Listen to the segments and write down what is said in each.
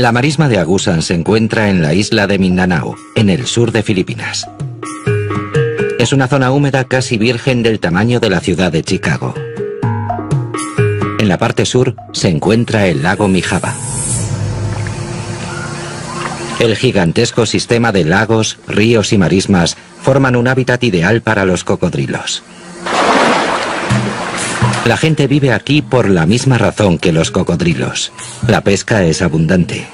La marisma de Agusan se encuentra en la isla de Mindanao, en el sur de Filipinas. Es una zona húmeda casi virgen del tamaño de la ciudad de Chicago. En la parte sur se encuentra el lago Mijaba. El gigantesco sistema de lagos, ríos y marismas forman un hábitat ideal para los cocodrilos. La gente vive aquí por la misma razón que los cocodrilos. La pesca es abundante.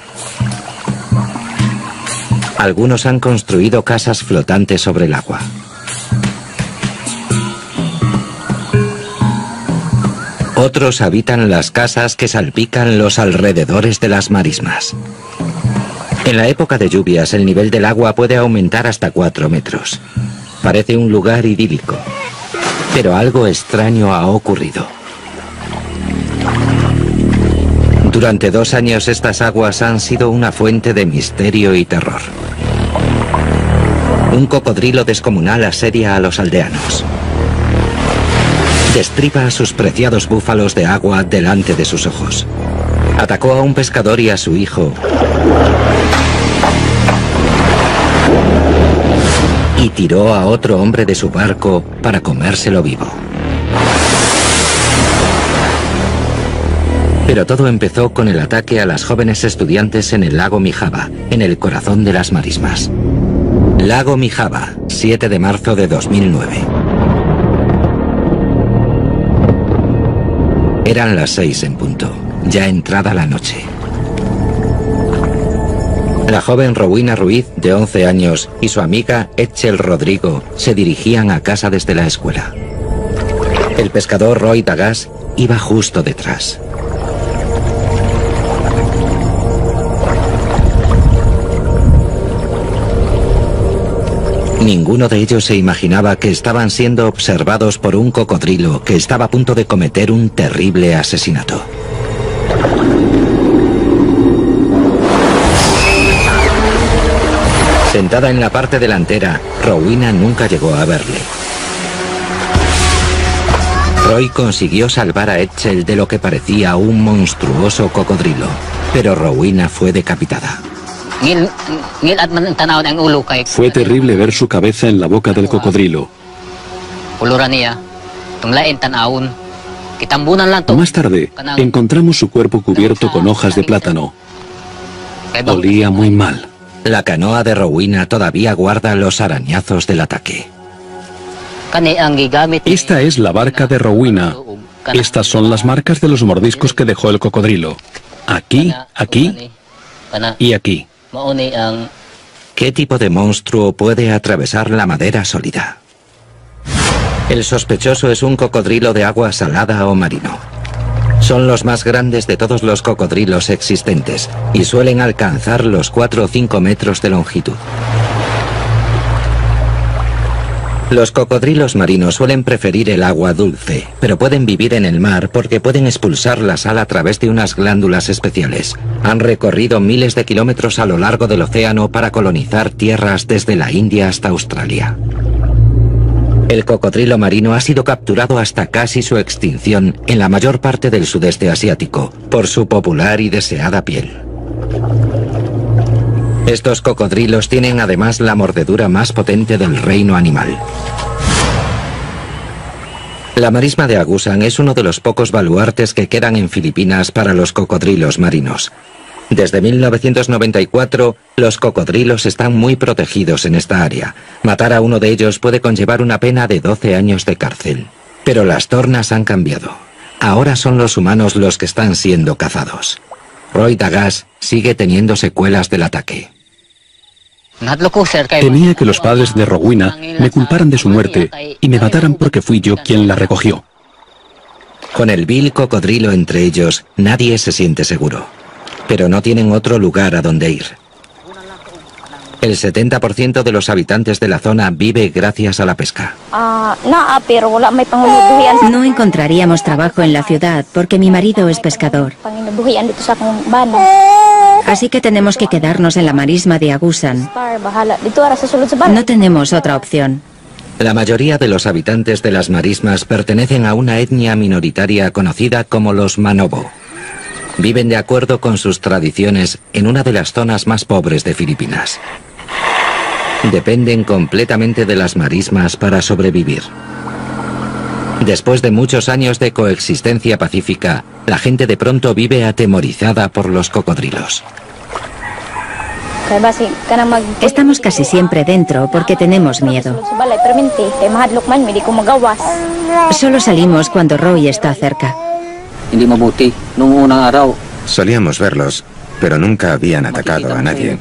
Algunos han construido casas flotantes sobre el agua. Otros habitan las casas que salpican los alrededores de las marismas. En la época de lluvias, el nivel del agua puede aumentar hasta 4 metros. Parece un lugar idílico. Pero algo extraño ha ocurrido. Durante 2 años estas aguas han sido una fuente de misterio y terror. Un cocodrilo descomunal asedia a los aldeanos. Destripa a sus preciados búfalos de agua delante de sus ojos. Atacó a un pescador y a su hijo. Y tiró a otro hombre de su barco para comérselo vivo. Pero todo empezó con el ataque a las jóvenes estudiantes en el lago Mijaba, en el corazón de las marismas. Lago Mijaba, 7 de marzo de 2009. Eran las 6 en punto, ya entrada la noche. La joven Rowena Ruiz, de 11 años, y su amiga Ethel Rodrigo se dirigían a casa desde la escuela. El pescador Roy Tagas iba justo detrás. Ninguno de ellos se imaginaba que estaban siendo observados por un cocodrilo que estaba a punto de cometer un terrible asesinato. Sentada en la parte delantera, Rowena nunca llegó a verle. Roy consiguió salvar a Ethel de lo que parecía un monstruoso cocodrilo, pero Rowena fue decapitada. Fue terrible ver su cabeza en la boca del cocodrilo. Más tarde, encontramos su cuerpo cubierto con hojas de plátano. Olía muy mal. La canoa de Rowena todavía guarda los arañazos del ataque. Esta es la barca de Rowena. Estas son las marcas de los mordiscos que dejó el cocodrilo. Aquí, aquí y aquí. ¿Qué tipo de monstruo puede atravesar la madera sólida? El sospechoso es un cocodrilo de agua salada o marino. Son los más grandes de todos los cocodrilos existentes y suelen alcanzar los 4 o 5 metros de longitud. Los cocodrilos marinos suelen preferir el agua dulce, pero pueden vivir en el mar porque pueden expulsar la sal a través de unas glándulas especiales. Han recorrido miles de kilómetros a lo largo del océano para colonizar tierras desde la India hasta Australia. El cocodrilo marino ha sido capturado hasta casi su extinción en la mayor parte del sudeste asiático, por su popular y deseada piel. Estos cocodrilos tienen además la mordedura más potente del reino animal. La marisma de Agusan es uno de los pocos baluartes que quedan en Filipinas para los cocodrilos marinos. Desde 1994, los cocodrilos están muy protegidos en esta área. Matar a uno de ellos puede conllevar una pena de 12 años de cárcel. Pero las tornas han cambiado. Ahora son los humanos los que están siendo cazados. Roy Tagas sigue teniendo secuelas del ataque. Temía que los padres de Rowena me culparan de su muerte y me mataran porque fui yo quien la recogió. Con el vil cocodrilo entre ellos, nadie se siente seguro. Pero no tienen otro lugar a donde ir. El 70% de los habitantes de la zona vive gracias a la pesca. No encontraríamos trabajo en la ciudad porque mi marido es pescador. Así que tenemos que quedarnos en la marisma de Agusan. No tenemos otra opción. La mayoría de los habitantes de las marismas pertenecen a una etnia minoritaria conocida como los Manobo. viven de acuerdo con sus tradiciones en una de las zonas más pobres de Filipinas. Dependen completamente de las marismas para sobrevivir. Después de muchos años de coexistencia pacífica, la gente de pronto vive atemorizada por los cocodrilos. Estamos casi siempre dentro porque tenemos miedo. Solo salimos cuando Roy está cerca. Solíamos verlos, pero nunca habían atacado a nadie.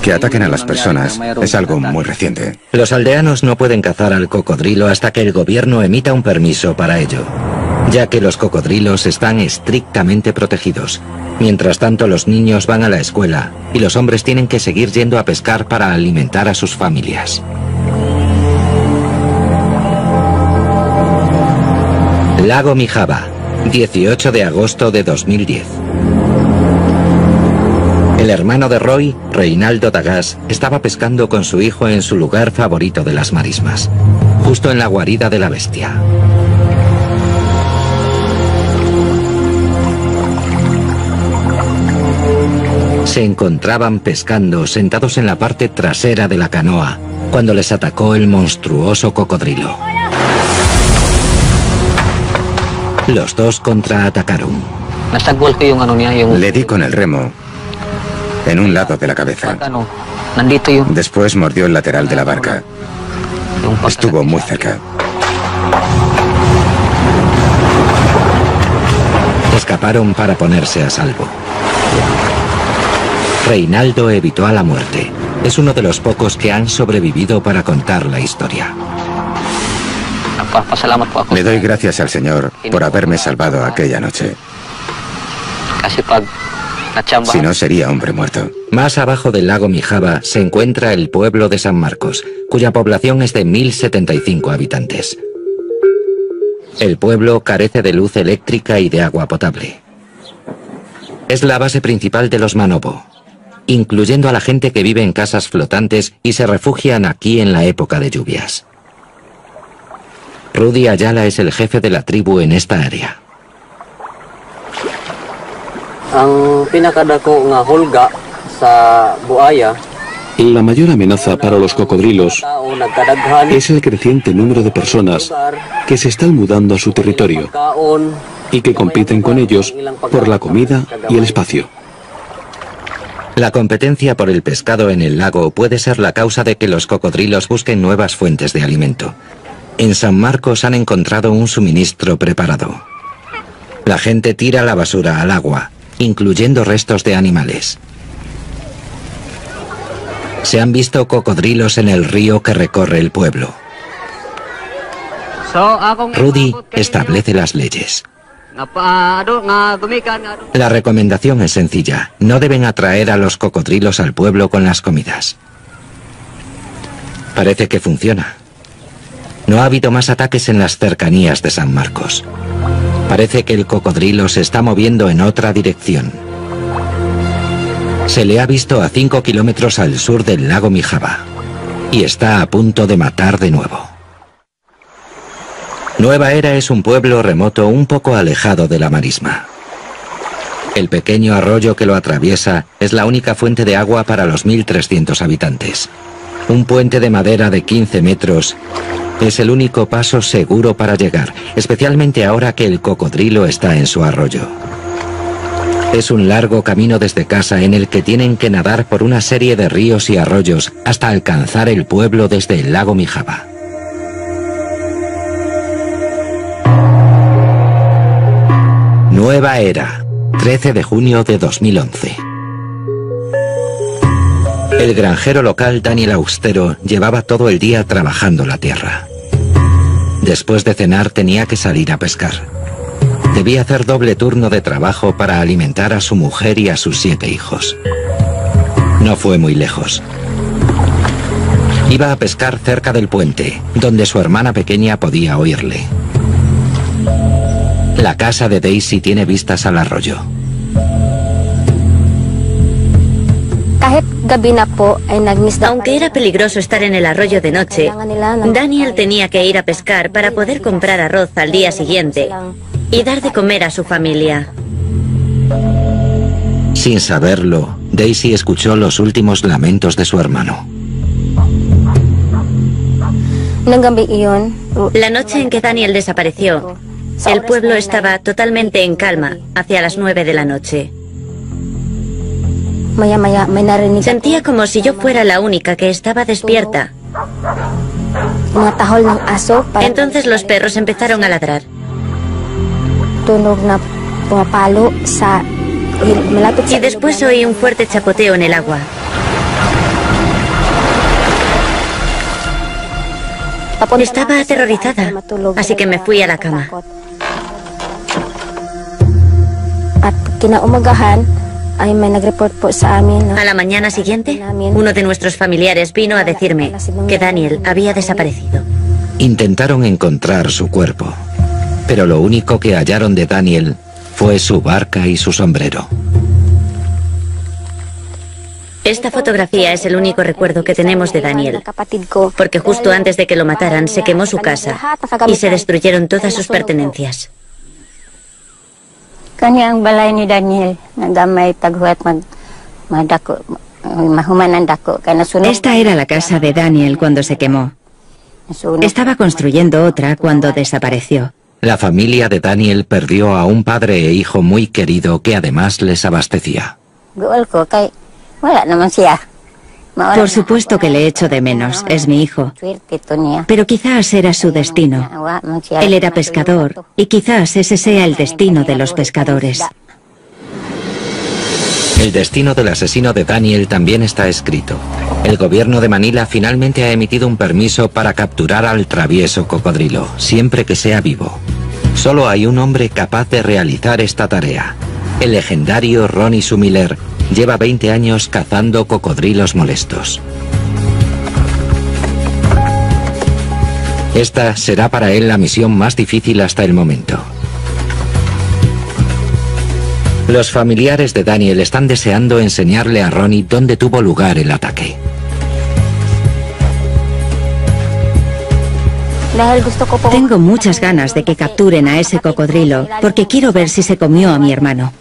Que ataquen a las personas es algo muy reciente. Los aldeanos no pueden cazar al cocodrilo hasta que el gobierno emita un permiso para ello, ya que los cocodrilos están estrictamente protegidos. Mientras tanto, los niños van a la escuela y los hombres tienen que seguir yendo a pescar para alimentar a sus familias. Lago Mijaba, 18 de agosto de 2010. El hermano de Roy, Reinaldo Dagas, estaba pescando con su hijo en su lugar favorito de las marismas, justo en la guarida de la bestia. Se encontraban pescando sentados en la parte trasera de la canoa cuando les atacó el monstruoso cocodrilo. Los dos contraatacaron. Le di con el remo en un lado de la cabeza. Después mordió el lateral de la barca. Estuvo muy cerca. Escaparon para ponerse a salvo. Reinaldo evitó a la muerte. Es uno de los pocos que han sobrevivido para contar la historia. Le doy gracias al Señor por haberme salvado aquella noche. Si no, sería hombre muerto. Más abajo del lago Mijaba se encuentra el pueblo de San Marcos, cuya población es de 1075 habitantes. El pueblo carece de luz eléctrica y de agua potable. Es la base principal de los Manobo, incluyendo a la gente que vive en casas flotantes y se refugian aquí en la época de lluvias. Rudy Ayala es el jefe de la tribu en esta área. La mayor amenaza para los cocodrilos es el creciente número de personas que se están mudando a su territorio y que compiten con ellos por la comida y el espacio. La competencia por el pescado en el lago puede ser la causa de que los cocodrilos busquen nuevas fuentes de alimento. En San Marcos han encontrado un suministro preparado. La gente tira la basura al agua, incluyendo restos de animales. Se han visto cocodrilos en el río que recorre el pueblo. Rudy establece las leyes. La recomendación es sencilla: no deben atraer a los cocodrilos al pueblo con las comidas. Parece que funciona. No ha habido más ataques en las cercanías de San Marcos. Parece que el cocodrilo se está moviendo en otra dirección. Se le ha visto a 5 kilómetros al sur del lago Mijaba y está a punto de matar de nuevo. Nueva Era es un pueblo remoto un poco alejado de la marisma. El pequeño arroyo que lo atraviesa es la única fuente de agua para los 1.300 habitantes. Un puente de madera de 15 metros es el único paso seguro para llegar, especialmente ahora que el cocodrilo está en su arroyo. Es un largo camino desde casa en el que tienen que nadar por una serie de ríos y arroyos hasta alcanzar el pueblo desde el lago Mijaba. Nueva Era, 13 de junio de 2011. El granjero local Daniel Austero llevaba todo el día trabajando la tierra. Después de cenar tenía que salir a pescar. Debía hacer doble turno de trabajo para alimentar a su mujer y a sus 7 hijos. No fue muy lejos. Iba a pescar cerca del puente, donde su hermana pequeña podía oírle. La casa de Daisy tiene vistas al arroyo. Aunque era peligroso estar en el arroyo de noche, Daniel tenía que ir a pescar para poder comprar arroz al día siguiente y dar de comer a su familia. Sin saberlo, Daisy escuchó los últimos lamentos de su hermano. La noche en que Daniel desapareció, el pueblo estaba totalmente en calma hacia las 9 de la noche. Sentía como si yo fuera la única que estaba despierta. Entonces los perros empezaron a ladrar. Y después oí un fuerte chapoteo en el agua. Estaba aterrorizada, así que me fui a la cama. A la mañana siguiente, uno de nuestros familiares vino a decirme que Daniel había desaparecido. Intentaron encontrar su cuerpo, pero lo único que hallaron de Daniel fue su barca y su sombrero. Esta fotografía es el único recuerdo que tenemos de Daniel, porque justo antes de que lo mataran se quemó su casa y se destruyeron todas sus pertenencias. Esta era la casa de Daniel cuando se quemó. Estaba construyendo otra cuando desapareció. La familia de Daniel perdió a un padre e hijo muy querido que además les abastecía. Por supuesto que le echo de menos, es mi hijo. Pero quizás era su destino. Él era pescador y quizás ese sea el destino de los pescadores. El destino del asesino de Daniel también está escrito. El gobierno de Manila finalmente ha emitido un permiso para capturar al travieso cocodrilo, siempre que sea vivo. Solo hay un hombre capaz de realizar esta tarea. El legendario Ronnie Sumiller lleva 20 años cazando cocodrilos molestos. Esta será para él la misión más difícil hasta el momento. Los familiares de Daniel están deseando enseñarle a Ronnie dónde tuvo lugar el ataque. Tengo muchas ganas de que capturen a ese cocodrilo, porque quiero ver si se comió a mi hermano.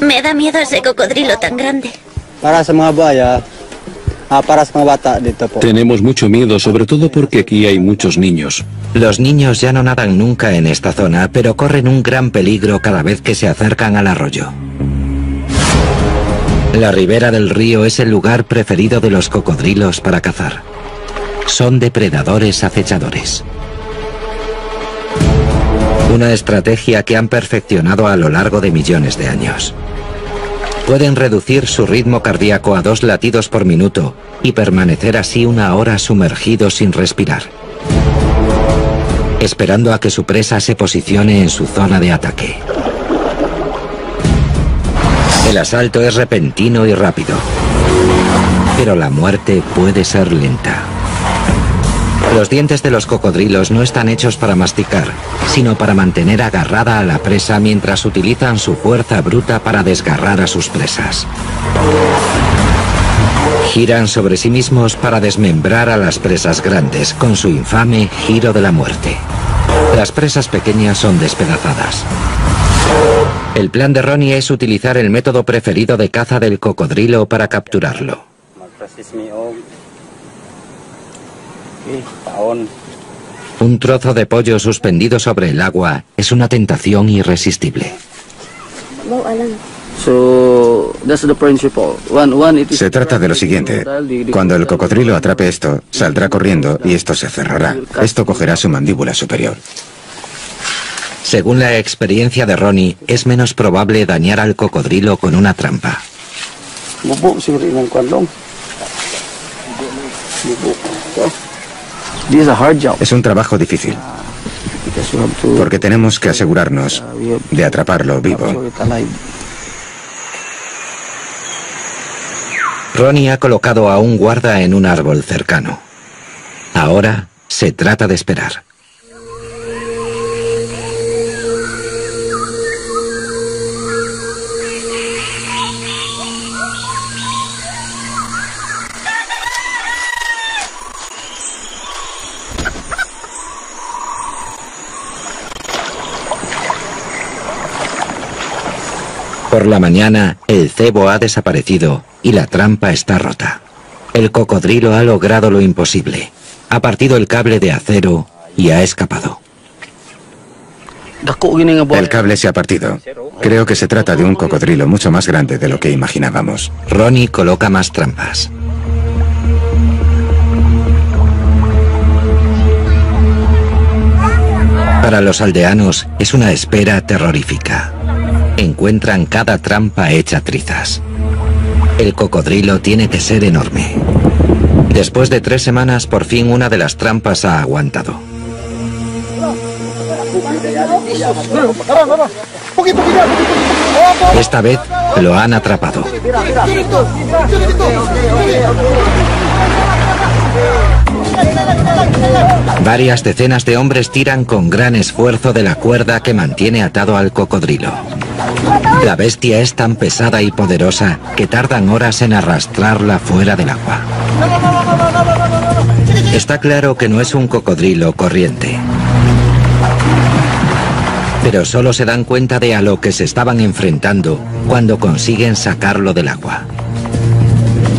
Me da miedo ese cocodrilo tan grande. Tenemos mucho miedo, sobre todo porque aquí hay muchos niños. Los niños ya no nadan nunca en esta zona, pero corren un gran peligro cada vez que se acercan al arroyo. La ribera del río es el lugar preferido de los cocodrilos para cazar. Son depredadores acechadores. Una estrategia que han perfeccionado a lo largo de millones de años. Pueden reducir su ritmo cardíaco a 2 latidos por minuto y permanecer así una hora sumergidos sin respirar, esperando a que su presa se posicione en su zona de ataque. El asalto es repentino y rápido, pero la muerte puede ser lenta. Los dientes de los cocodrilos no están hechos para masticar, sino para mantener agarrada a la presa mientras utilizan su fuerza bruta para desgarrar a sus presas. Giran sobre sí mismos para desmembrar a las presas grandes con su infame giro de la muerte. Las presas pequeñas son despedazadas. El plan de Ronnie es utilizar el método preferido de caza del cocodrilo para capturarlo. Un trozo de pollo suspendido sobre el agua es una tentación irresistible. Se trata de lo siguiente: cuando el cocodrilo atrape esto, saldrá corriendo y esto se cerrará. Esto cogerá su mandíbula superior. Según la experiencia de Ronnie, es menos probable dañar al cocodrilo con una trampa. Es un trabajo difícil, porque tenemos que asegurarnos de atraparlo vivo. Ronnie ha colocado a un guarda en un árbol cercano. Ahora se trata de esperar. Por la mañana, el cebo ha desaparecido y la trampa está rota. El cocodrilo ha logrado lo imposible. Ha partido el cable de acero y ha escapado. El cable se ha partido. Creo que se trata de un cocodrilo mucho más grande de lo que imaginábamos. Ronnie coloca más trampas. Para los aldeanos es una espera terrorífica. Encuentran cada trampa hecha trizas. El cocodrilo tiene que ser enorme. Después de 3 semanas, por fin una de las trampas ha aguantado. Esta vez lo han atrapado. Varias decenas de hombres tiran con gran esfuerzo de la cuerda que mantiene atado al cocodrilo. La bestia es tan pesada y poderosa que tardan horas en arrastrarla fuera del agua. Está claro que no es un cocodrilo corriente. Pero solo se dan cuenta de a lo que se estaban enfrentando cuando consiguen sacarlo del agua.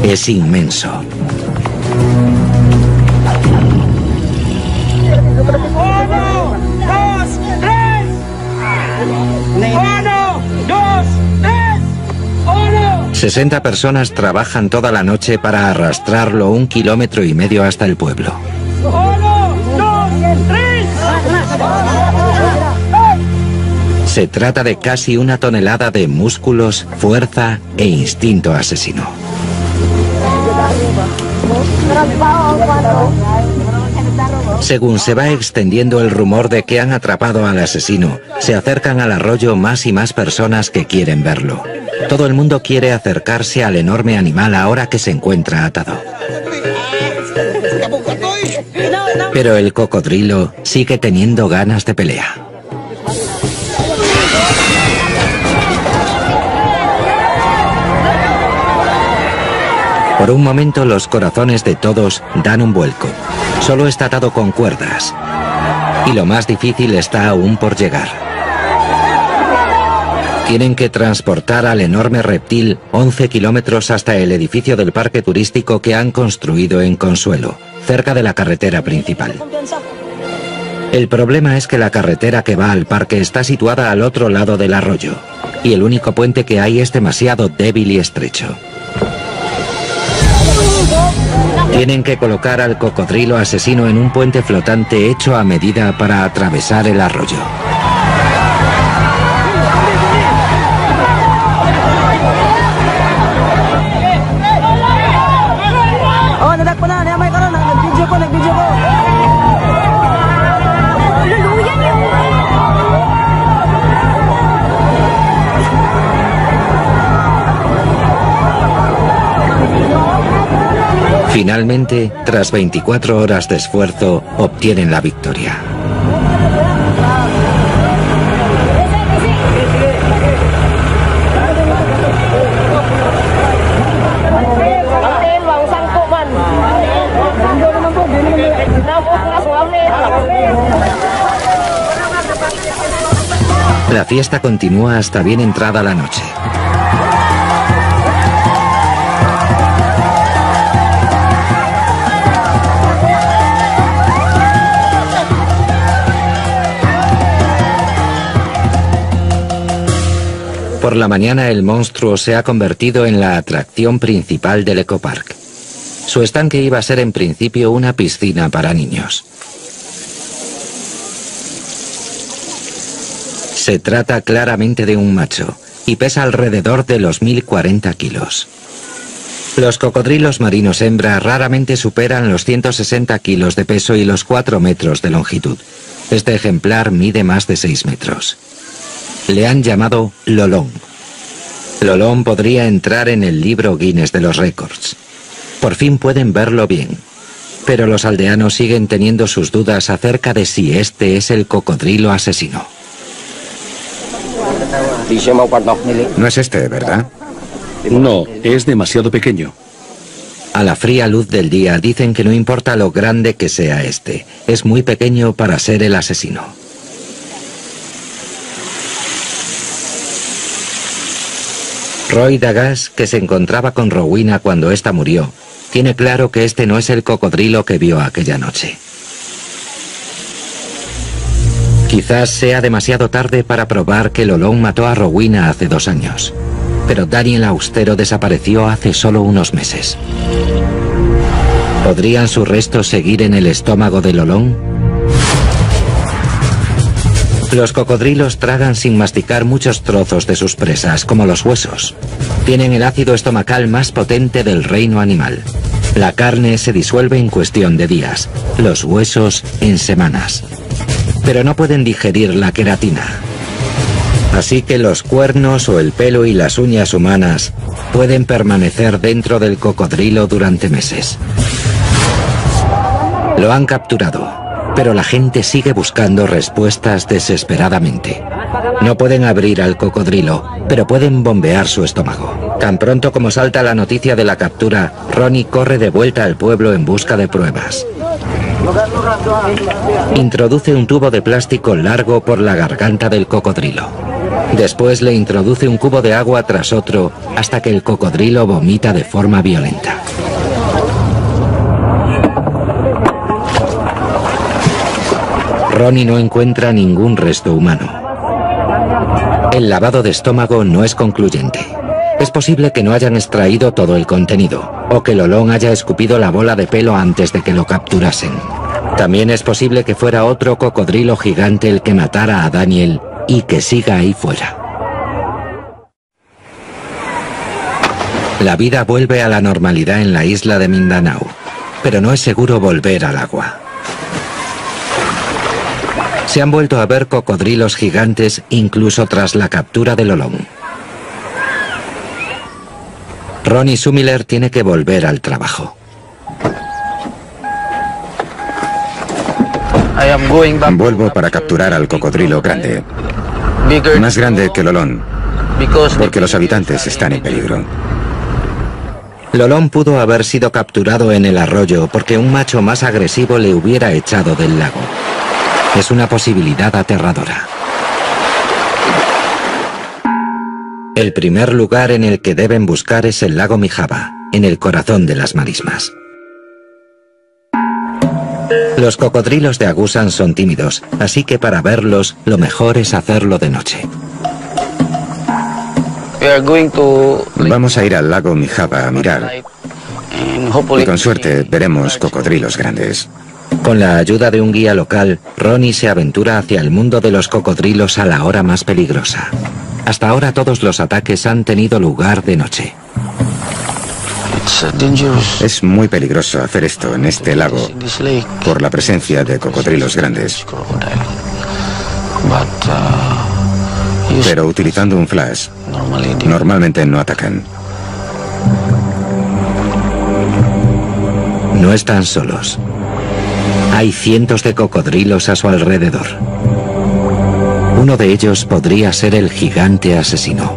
Es inmenso. ¡1, 2, 3! ¡1, 2, 3! ¡1! 60 personas trabajan toda la noche para arrastrarlo 1,5 kilómetros hasta el pueblo. Se trata de casi 1 tonelada de músculos, fuerza e instinto asesino. Según se va extendiendo el rumor de que han atrapado al asesino, se acercan al arroyo más y más personas que quieren verlo. Todo el mundo quiere acercarse al enorme animal ahora que se encuentra atado. Pero el cocodrilo sigue teniendo ganas de pelea. Por un momento los corazones de todos dan un vuelco. Solo está atado con cuerdas. Y lo más difícil está aún por llegar. Tienen que transportar al enorme reptil 11 kilómetros hasta el edificio del parque turístico que han construido en Consuelo, cerca de la carretera principal. El problema es que la carretera que va al parque está situada al otro lado del arroyo, y el único puente que hay es demasiado débil y estrecho. Tienen que colocar al cocodrilo asesino en un puente flotante hecho a medida para atravesar el arroyo. Finalmente, tras 24 horas de esfuerzo, obtienen la victoria. La fiesta continúa hasta bien entrada la noche. Por la mañana el monstruo se ha convertido en la atracción principal del ecopark. Su estanque iba a ser en principio una piscina para niños. Se trata claramente de un macho y pesa alrededor de los 1.040 kilos. Los cocodrilos marinos hembra raramente superan los 160 kilos de peso y los 4 metros de longitud. Este ejemplar mide más de 6 metros. Le han llamado Lolong. Lolong podría entrar en el libro Guinness de los récords. Por fin pueden verlo bien. Pero los aldeanos siguen teniendo sus dudas acerca de si este es el cocodrilo asesino. No es este, ¿verdad? No, es demasiado pequeño. A la fría luz del día dicen que no importa lo grande que sea este. Es muy pequeño para ser el asesino. Roy Tagas, que se encontraba con Rowena cuando ésta murió, tiene claro que este no es el cocodrilo que vio aquella noche. Quizás sea demasiado tarde para probar que Lolong mató a Rowena hace 2 años, pero Daniel Austero desapareció hace solo unos meses. ¿Podrían sus restos seguir en el estómago de Lolong? Los cocodrilos tragan sin masticar muchos trozos de sus presas, como los huesos. Tienen el ácido estomacal más potente del reino animal. La carne se disuelve en cuestión de días, los huesos en semanas. Pero no pueden digerir la queratina. Así que los cuernos o el pelo y las uñas humanas pueden permanecer dentro del cocodrilo durante meses. Lo han capturado, pero la gente sigue buscando respuestas desesperadamente. No pueden abrir al cocodrilo, pero pueden bombear su estómago. Tan pronto como salta la noticia de la captura, Ronnie corre de vuelta al pueblo en busca de pruebas. Introduce un tubo de plástico largo por la garganta del cocodrilo. Después le introduce un cubo de agua tras otro hasta que el cocodrilo vomita de forma violenta. Ronnie no encuentra ningún resto humano. El lavado de estómago no es concluyente. Es posible que no hayan extraído todo el contenido, o que Lolong haya escupido la bola de pelo antes de que lo capturasen. También es posible que fuera otro cocodrilo gigante el que matara a Daniel y que siga ahí fuera. La vida vuelve a la normalidad en la isla de Mindanao, pero no es seguro volver al agua. Se han vuelto a ver cocodrilos gigantes incluso tras la captura de Lolong. Ronnie Sumiller tiene que volver al trabajo. Vuelvo para capturar al cocodrilo grande, más grande que Lolong, porque los habitantes están en peligro. Lolong pudo haber sido capturado en el arroyo porque un macho más agresivo le hubiera echado del lago. Es una posibilidad aterradora. El primer lugar en el que deben buscar es el lago Mijaba, en el corazón de las marismas. Los cocodrilos de Agusan son tímidos, así que para verlos lo mejor es hacerlo de noche. Vamos a ir al lago Mijaba a mirar y con suerte veremos cocodrilos grandes. Con la ayuda de un guía local, Ronnie se aventura hacia el mundo de los cocodrilos a la hora más peligrosa. Hasta ahora todos los ataques han tenido lugar de noche. Es muy peligroso hacer esto en este lago por la presencia de cocodrilos grandes. Pero utilizando un flash, normalmente no atacan. No están solos. Hay cientos de cocodrilos a su alrededor. Uno de ellos podría ser el gigante asesino.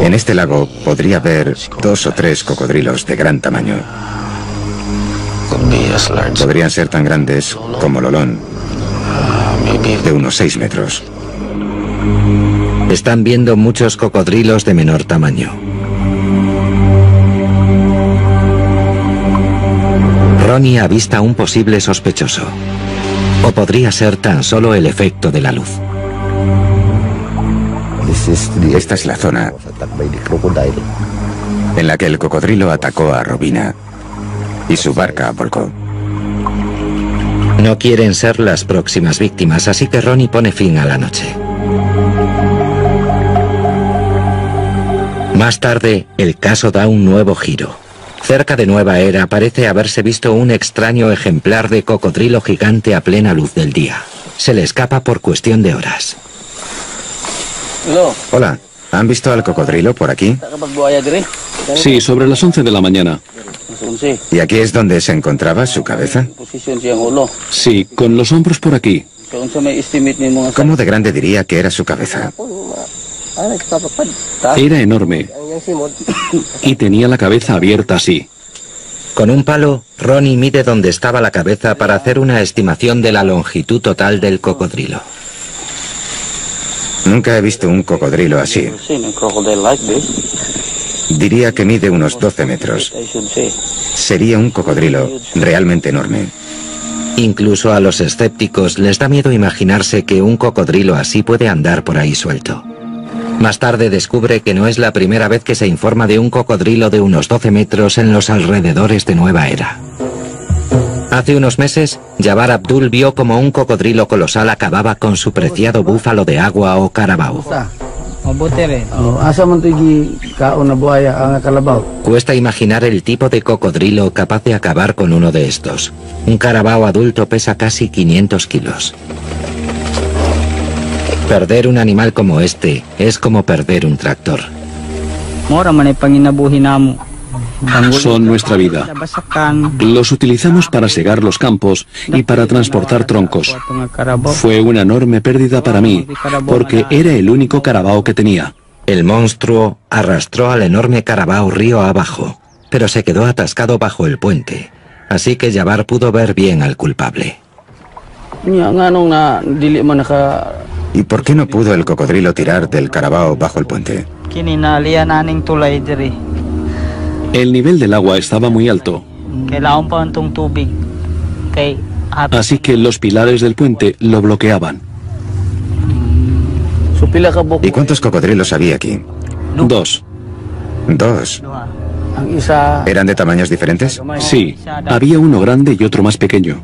En este lago podría haber 2 o 3 cocodrilos de gran tamaño. Podrían ser tan grandes como Lolong, de unos 6 metros. Están viendo muchos cocodrilos de menor tamaño. Ronnie avista un posible sospechoso. O podría ser tan solo el efecto de la luz. Esta es la zona en la que el cocodrilo atacó a Rowena y su barca volcó. No quieren ser las próximas víctimas, así que Ronnie pone fin a la noche. Más tarde, el caso da un nuevo giro. Cerca de Nueva Era parece haberse visto un extraño ejemplar de cocodrilo gigante a plena luz del día. Se le escapa por cuestión de horas. Hola, ¿han visto al cocodrilo por aquí? Sí, sobre las 11 de la mañana. ¿Y aquí es donde se encontraba su cabeza? Sí, con los hombros por aquí. ¿Cómo de grande diría que era su cabeza? Era enorme. Y tenía la cabeza abierta así. Con un palo, Ronnie mide dónde estaba la cabeza para hacer una estimación de la longitud total del cocodrilo. Nunca he visto un cocodrilo así. Diría que mide unos 12 metros. Sería un cocodrilo realmente enorme. Incluso a los escépticos les da miedo imaginarse que un cocodrilo así puede andar por ahí suelto. Más tarde descubre que no es la primera vez que se informa de un cocodrilo de unos 12 metros en los alrededores de Nueva Era. Hace unos meses, Jabbar Abdul vio como un cocodrilo colosal acababa con su preciado búfalo de agua o carabao. Cuesta imaginar el tipo de cocodrilo capaz de acabar con uno de estos. Un carabao adulto pesa casi 500 kilos. Perder un animal como este es como perder un tractor. Son nuestra vida. Los utilizamos para segar los campos y para transportar troncos. Fue una enorme pérdida para mí, porque era el único carabao que tenía. El monstruo arrastró al enorme carabao río abajo, pero se quedó atascado bajo el puente, así que Jabbar pudo ver bien al culpable. ¿Y por qué no pudo el cocodrilo tirar del carabao bajo el puente? El nivel del agua estaba muy alto, así que los pilares del puente lo bloqueaban. ¿Y cuántos cocodrilos había aquí? Dos. ¿Dos? ¿Eran de tamaños diferentes? Sí, había uno grande y otro más pequeño.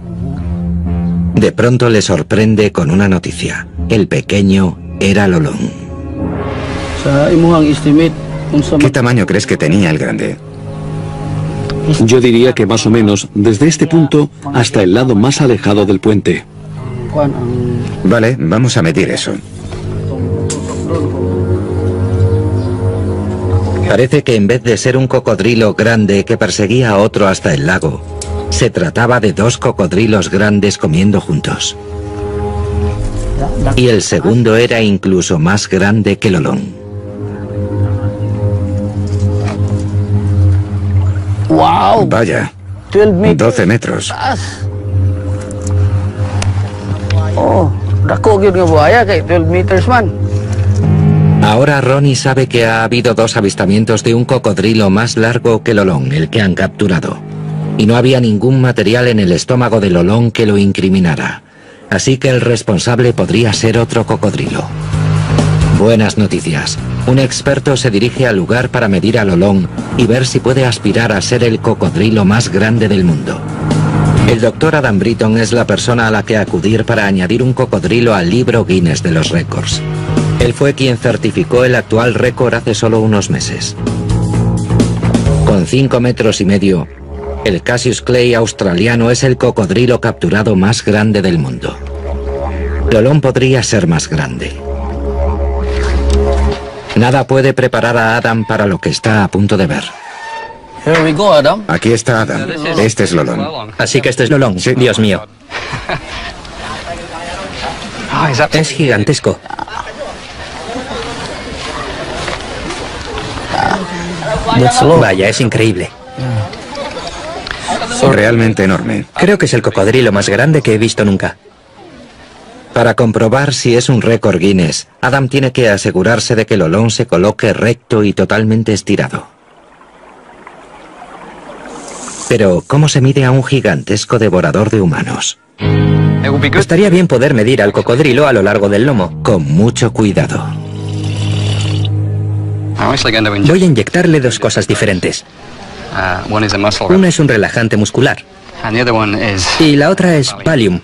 De pronto le sorprende con una noticia. El pequeño era Lolong. ¿Qué tamaño crees que tenía el grande? Yo diría que más o menos desde este punto hasta el lado más alejado del puente. Vale, vamos a medir eso. Parece que en vez de ser un cocodrilo grande que perseguía a otro hasta el lago, se trataba de dos cocodrilos grandes comiendo juntos. Y el segundo era incluso más grande que Lolong. ¡Wow! Vaya, 12 metros. Ahora Ronnie sabe que ha habido dos avistamientos de un cocodrilo más largo que Lolong, el que han capturado. Y no había ningún material en el estómago de Lolong que lo incriminara. Así que el responsable podría ser otro cocodrilo. Buenas noticias. Un experto se dirige al lugar para medir a Lolong y ver si puede aspirar a ser el cocodrilo más grande del mundo. El doctor Adam Britton es la persona a la que acudir para añadir un cocodrilo al libro Guinness de los récords. Él fue quien certificó el actual récord hace solo unos meses. Con 5,5 metros, el Cassius Clay australiano es el cocodrilo capturado más grande del mundo. Lolong podría ser más grande. Nada puede preparar a Adam para lo que está a punto de ver. Aquí está Adam. Este es Lolong. Así que este es Lolong. Sí. Dios mío. Es gigantesco. Vaya, es increíble. Realmente enorme. Creo que es el cocodrilo más grande que he visto nunca. Para comprobar si es un récord Guinness, Adam tiene que asegurarse de que Lolong se coloque recto y totalmente estirado. Pero, ¿cómo se mide a un gigantesco devorador de humanos? Estaría bien poder medir al cocodrilo a lo largo del lomo, con mucho cuidado. Voy a inyectarle dos cosas diferentes. Una es un relajante muscular y la otra es Valium.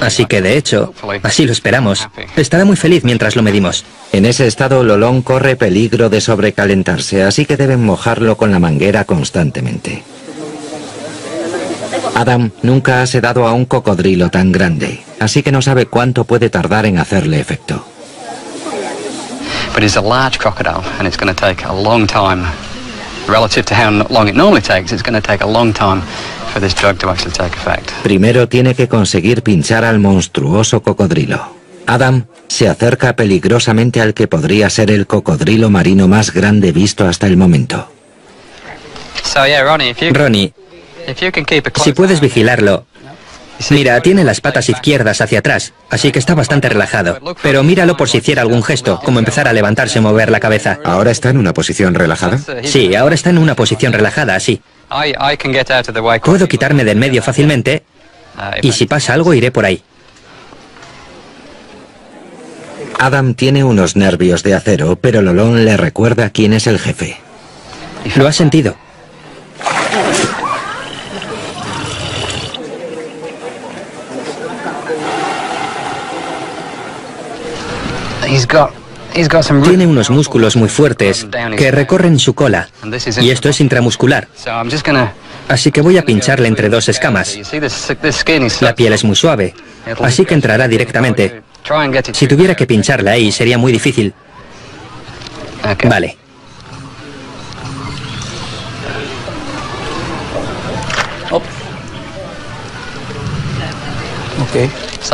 Así que, de hecho, así lo esperamos. Estará muy feliz mientras lo medimos. En ese estado, Lolong corre peligro de sobrecalentarse, así que deben mojarlo con la manguera constantemente. Adam nunca ha sedado a un cocodrilo tan grande, así que no sabe cuánto puede tardar en hacerle efecto. Pero es un gran cocodrilo y va a tardar un largo tiempo. Primero tiene que conseguir pinchar al monstruoso cocodrilo. Adam se acerca peligrosamente al que podría ser el cocodrilo marino más grande visto hasta el momento. Ronnie, si puedes vigilarlo Mira, tiene las patas izquierdas hacia atrás, así que está bastante relajado. Pero míralo por si hiciera algún gesto, como empezar a levantarse o mover la cabeza. ¿Ahora está en una posición relajada? Sí, ahora está en una posición relajada, así. Puedo quitarme del medio fácilmente y si pasa algo iré por ahí. Adam tiene unos nervios de acero, pero Lolong le recuerda quién es el jefe. Lo ha sentido. Tiene unos músculos muy fuertes que recorren su cola, y esto es intramuscular. Así que voy a pincharle entre dos escamas. La piel es muy suave, así que entrará directamente. Si tuviera que pincharla ahí sería muy difícil. Vale.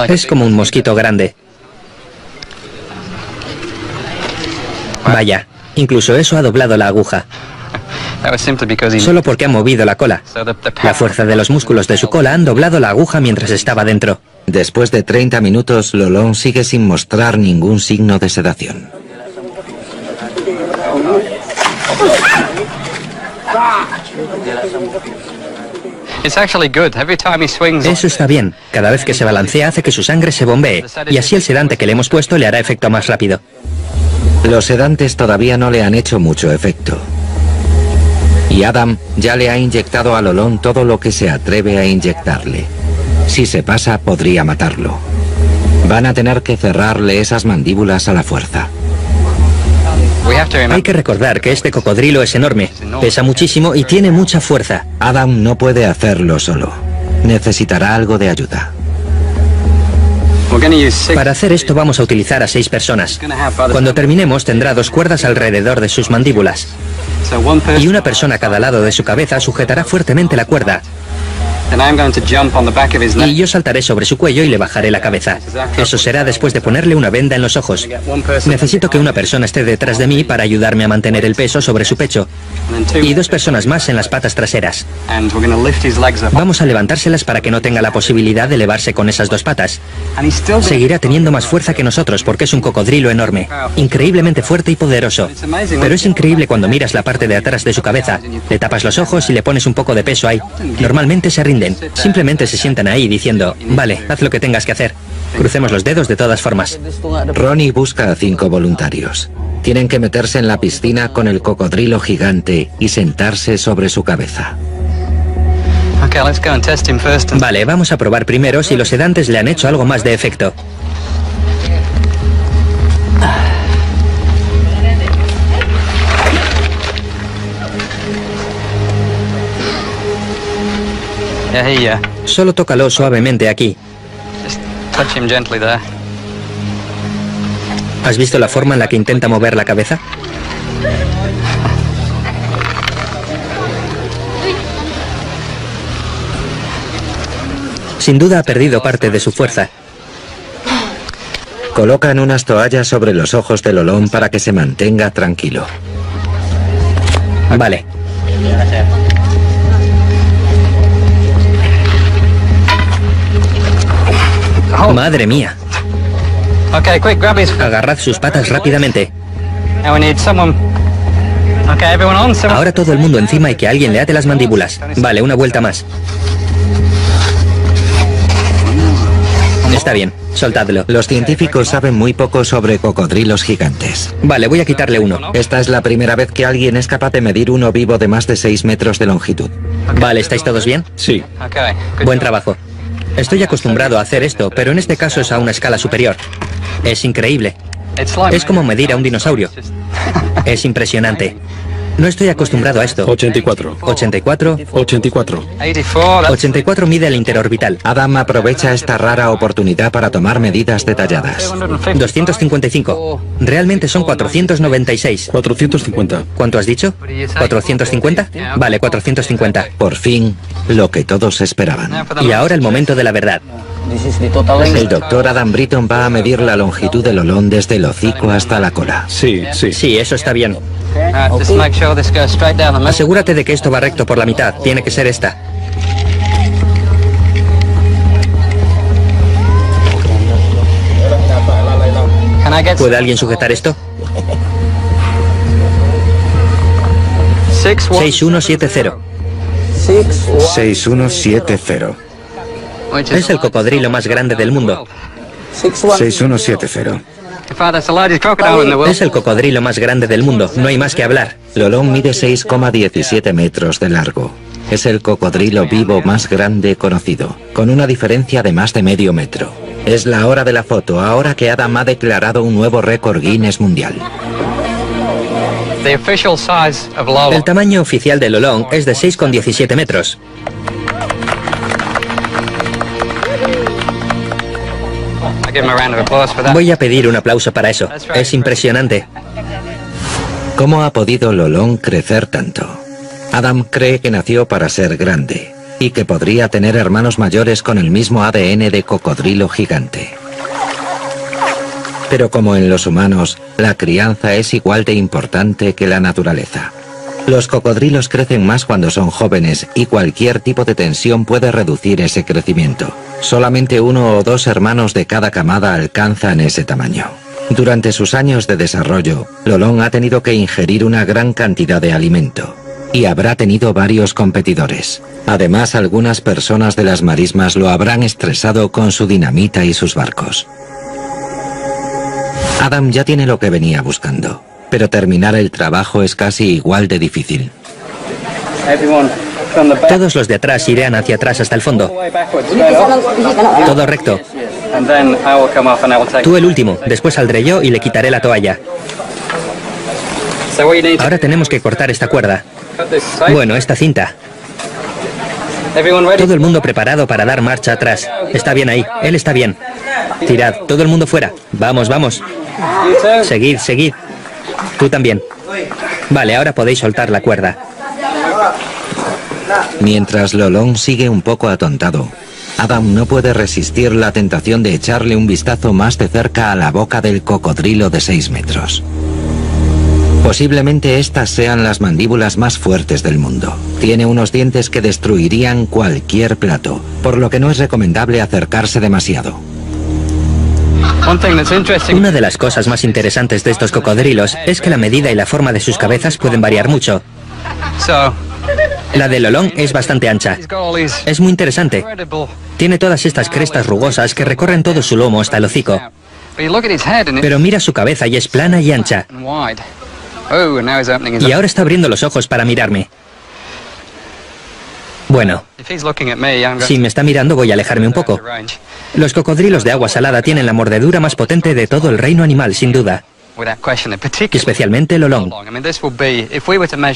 Es como un mosquito grande. Vaya, incluso eso ha doblado la aguja. Solo porque ha movido la cola. La fuerza de los músculos de su cola han doblado la aguja mientras estaba dentro. Después de 30 minutos, Lolong sigue sin mostrar ningún signo de sedación. Eso está bien. Cada vez que se balancea hace que su sangre se bombee, y así el sedante que le hemos puesto le hará efecto más rápido. Los sedantes todavía no le han hecho mucho efecto. Y Adam ya le ha inyectado a Lolong todo lo que se atreve a inyectarle. Si se pasa, podría matarlo. Van a tener que cerrarle esas mandíbulas a la fuerza. Hay que recordar que este cocodrilo es enorme, pesa muchísimo y tiene mucha fuerza. Adam no puede hacerlo solo. Necesitará algo de ayuda. Para hacer esto vamos a utilizar a 6 personas. Cuando terminemos tendrá 2 cuerdas alrededor de sus mandíbulas. Y una persona a cada lado de su cabeza sujetará fuertemente la cuerda. Y yo saltaré sobre su cuello y le bajaré la cabeza. Eso será después de ponerle una venda en los ojos. Necesito que una persona esté detrás de mí para ayudarme a mantener el peso sobre su pecho. Y 2 personas más en las patas traseras. Vamos a levantárselas para que no tenga la posibilidad de elevarse con esas 2 patas. Seguirá teniendo más fuerza que nosotros porque es un cocodrilo enorme, increíblemente fuerte y poderoso. Pero es increíble cuando miras la parte de atrás de su cabeza, le tapas los ojos y le pones un poco de peso ahí. Normalmente se rinden, simplemente se sientan ahí diciendo, vale, haz lo que tengas que hacer. Crucemos los dedos de todas formas. Ronnie busca a 5 voluntarios. Tienen que meterse en la piscina con el cocodrilo gigante y sentarse sobre su cabeza. Vale, vamos a probar primero si los sedantes le han hecho algo más de efecto. Solo tócalo suavemente aquí. ¿Has visto la forma en la que intenta mover la cabeza? Sin duda ha perdido parte de su fuerza. Colocan unas toallas sobre los ojos de Lolong para que se mantenga tranquilo. Vale. ¡Madre mía! Agarrad sus patas rápidamente. Ahora todo el mundo encima y que alguien le ate las mandíbulas. Vale, una vuelta más. Está bien, soltadlo. Los científicos saben muy poco sobre cocodrilos gigantes. Vale, voy a quitarle uno. Esta es la primera vez que alguien es capaz de medir uno vivo de más de 6 metros de longitud. Vale, ¿estáis todos bien? Sí. Buen trabajo. Estoy acostumbrado a hacer esto, pero en este caso es a una escala superior. Es increíble. Es como medir a un dinosaurio. Es impresionante. No estoy acostumbrado a esto. 84. 84. 84. 84 mide el interorbital. Adam aprovecha esta rara oportunidad para tomar medidas detalladas. 255. Realmente son 496. 450. ¿Cuánto has dicho? 450. Vale, 450. Por fin, lo que todos esperaban. Y ahora el momento de la verdad. El doctor Adam Britton va a medir la longitud del Lolong desde el hocico hasta la cola. Sí, sí. Sí, eso está bien. Asegúrate de que esto va recto por la mitad. Tiene que ser esta. ¿Puede alguien sujetar esto? 6170. 6170. Es el cocodrilo más grande del mundo. 6170. Es el cocodrilo más grande del mundo, no hay más que hablar. Lolong mide 6,17 metros de largo. Es el cocodrilo vivo más grande conocido, con una diferencia de más de medio metro. Es la hora de la foto, ahora que Adam ha declarado un nuevo récord Guinness mundial. El tamaño oficial de Lolong es de 6,17 metros. Voy a pedir un aplauso para eso. Es impresionante. ¿Cómo ha podido Lolong crecer tanto? Adam cree que nació para ser grande y que podría tener hermanos mayores con el mismo ADN de cocodrilo gigante. Pero como en los humanos, la crianza es igual de importante que la naturaleza. Los cocodrilos crecen más cuando son jóvenes y cualquier tipo de tensión puede reducir ese crecimiento. Solamente uno o dos hermanos de cada camada alcanzan ese tamaño. Durante sus años de desarrollo, Lolong ha tenido que ingerir una gran cantidad de alimento y habrá tenido varios competidores. Además, algunas personas de las marismas lo habrán estresado con su dinamita y sus barcos. Adam ya tiene lo que venía buscando, pero terminar el trabajo es casi igual de difícil. Todos los de atrás irán hacia atrás hasta el fondo. Todo recto. Tú el último, después saldré yo y le quitaré la toalla. Ahora tenemos que cortar esta cuerda. Bueno, esta cinta. Todo el mundo preparado para dar marcha atrás. Está bien ahí, él está bien. Tirad, todo el mundo fuera. Vamos, vamos. Seguid, seguid. Tú también. Vale, ahora podéis soltar la cuerda. Mientras Lolong sigue un poco atontado, Adam no puede resistir la tentación de echarle un vistazo más de cerca a la boca del cocodrilo de 6 metros. Posiblemente estas sean las mandíbulas más fuertes del mundo. Tiene unos dientes que destruirían cualquier plato, por lo que no es recomendable acercarse demasiado. Una de las cosas más interesantes de estos cocodrilos es que la medida y la forma de sus cabezas pueden variar mucho. La de Lolong es bastante ancha. Es muy interesante. Tiene todas estas crestas rugosas que recorren todo su lomo hasta el hocico. Pero mira su cabeza y es plana y ancha. Y ahora está abriendo los ojos para mirarme. Bueno, si me está mirando voy a alejarme un poco. Los cocodrilos de agua salada tienen la mordedura más potente de todo el reino animal, sin duda. Especialmente Lolong.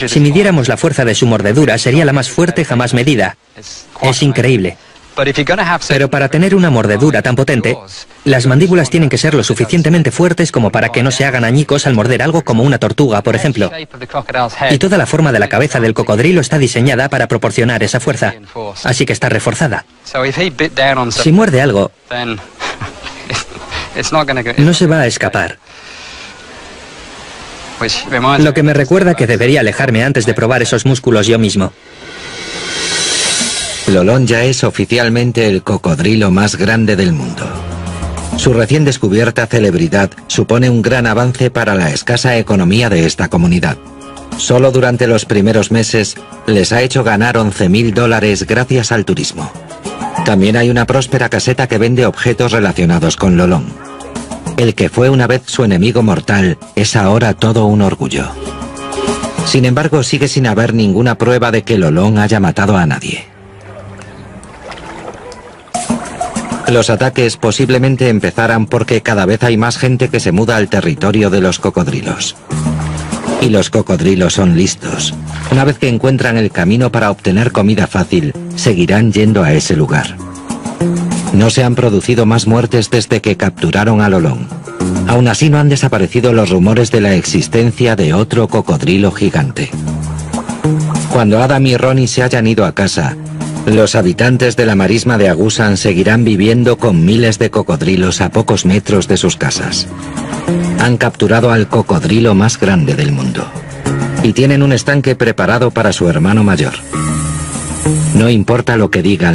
Si midiéramos la fuerza de su mordedura, sería la más fuerte jamás medida. Es increíble. Pero para tener una mordedura tan potente, las mandíbulas tienen que ser lo suficientemente fuertes como para que no se hagan añicos al morder algo como una tortuga, por ejemplo. Y toda la forma de la cabeza del cocodrilo está diseñada para proporcionar esa fuerza, así que está reforzada. Si muerde algo, no se va a escapar. Lo que me recuerda que debería alejarme antes de probar esos músculos yo mismo. Lolong ya es oficialmente el cocodrilo más grande del mundo. Su recién descubierta celebridad supone un gran avance para la escasa economía de esta comunidad. Solo durante los primeros meses les ha hecho ganar $11.000 gracias al turismo. También hay una próspera caseta que vende objetos relacionados con Lolong. El que fue una vez su enemigo mortal es ahora todo un orgullo. Sin embargo, sigue sin haber ninguna prueba de que Lolong haya matado a nadie. Los ataques posiblemente empezaran porque cada vez hay más gente que se muda al territorio de los cocodrilos. Y los cocodrilos son listos. Una vez que encuentran el camino para obtener comida fácil, seguirán yendo a ese lugar. No se han producido más muertes desde que capturaron a Lolong. Aún así no han desaparecido los rumores de la existencia de otro cocodrilo gigante. Cuando Adam y Ronnie se hayan ido a casa, los habitantes de la marisma de Agusan seguirán viviendo con miles de cocodrilos a pocos metros de sus casas. Han capturado al cocodrilo más grande del mundo. Y tienen un estanque preparado para su hermano mayor. No importa lo que digan.